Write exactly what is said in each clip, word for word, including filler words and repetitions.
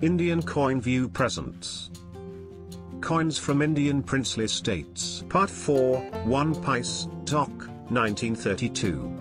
Indian Coin View presents Coins from Indian Princely States, Part four, one Paise, Tonk, nineteen thirty-two.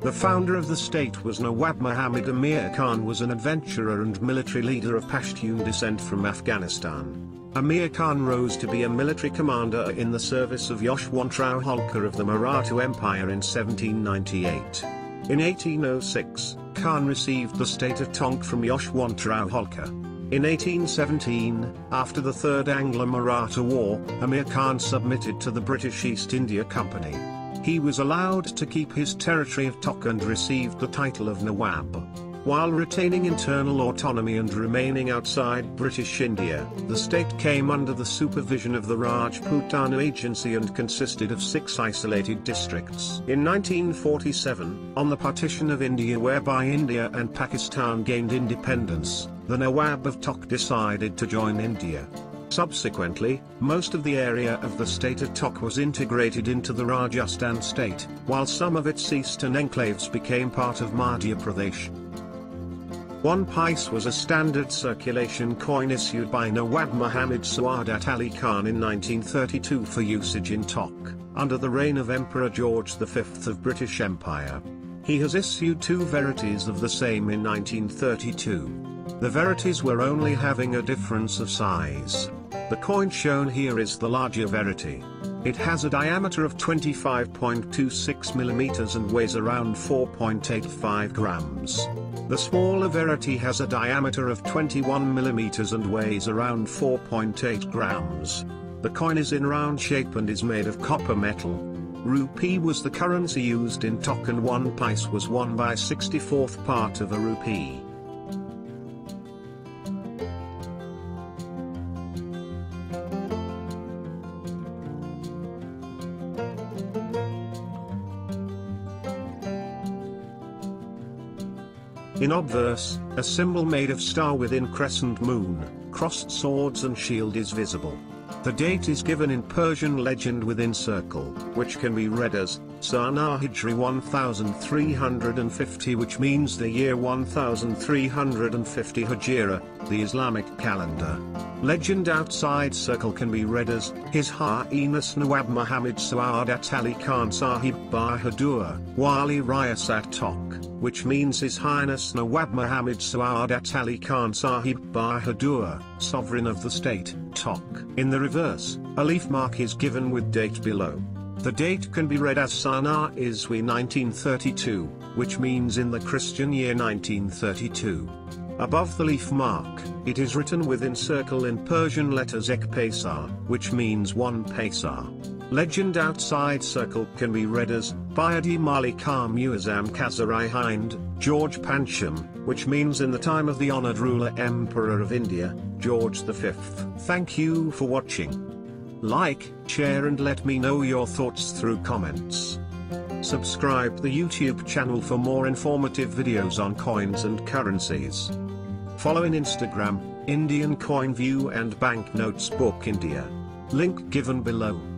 The founder of the state was Nawab Muhammad Amir Khan was an adventurer and military leader of Pashtun descent from Afghanistan. Amir Khan rose to be a military commander in the service of Yoshwantrao Holkar of the Maratha Empire in seventeen ninety-eight. In eighteen oh six, Khan received the state of Tonk from Yoshwantrao Holkar. In eighteen seventeen, after the Third Anglo-Maratha War, Amir Khan submitted to the British East India Company. He was allowed to keep his territory of Tonk and received the title of Nawab. While retaining internal autonomy and remaining outside British India, the state came under the supervision of the Rajputana Agency and consisted of six isolated districts. In nineteen forty-seven, on the partition of India whereby India and Pakistan gained independence, the Nawab of Tonk decided to join India. Subsequently, most of the area of the state of Tonk was integrated into the Rajasthan state, while some of its eastern enclaves became part of Madhya Pradesh. One paise was a standard circulation coin issued by Nawab Muhammad Saadat Ali Khan in nineteen thirty-two for usage in Tonk, under the reign of Emperor George the Fifth of British Empire. He has issued two varieties of the same in nineteen thirty-two. The varieties were only having a difference of size. The coin shown here is the larger variety. It has a diameter of twenty-five point two six millimeters and weighs around four point eight five grams. The smaller variety has a diameter of twenty-one millimeters and weighs around four point eight grams. The coin is in round shape and is made of copper metal. Rupee was the currency used in Tonk and one paise was one by sixty-fourth part of a rupee. In obverse, a symbol made of star within crescent moon, crossed swords and shield is visible. The date is given in Persian legend within circle, which can be read as Sana Hijri one thousand three hundred fifty, which means the year one thousand three hundred fifty Hajira, the Islamic calendar. Legend outside circle can be read as His Highness Nawab Muhammad Saadat Ali Khan Sahib Bahadur, Wali Riyasat Tonk, which means His Highness Nawab Muhammad Saadat Ali Khan Sahib Bahadur, Sovereign of the State, Tonk. In the reverse, a leaf mark is given with date below. The date can be read as Sana Iswi nineteen thirty-two, which means in the Christian year nineteen thirty-two. Above the leaf mark, it is written within circle in Persian letters Ek pesar, which means one pesar. Legend outside circle can be read as Bayadi Malika Muazam Khazari Hind, George Pancham, which means in the time of the honored ruler Emperor of India, George the Fifth. Thank you for watching. Like, share and let me know your thoughts through comments. Subscribe the YouTube channel for more informative videos on coins and currencies. Follow in Instagram, Indian Coin View and Banknotes Book India. Link given below.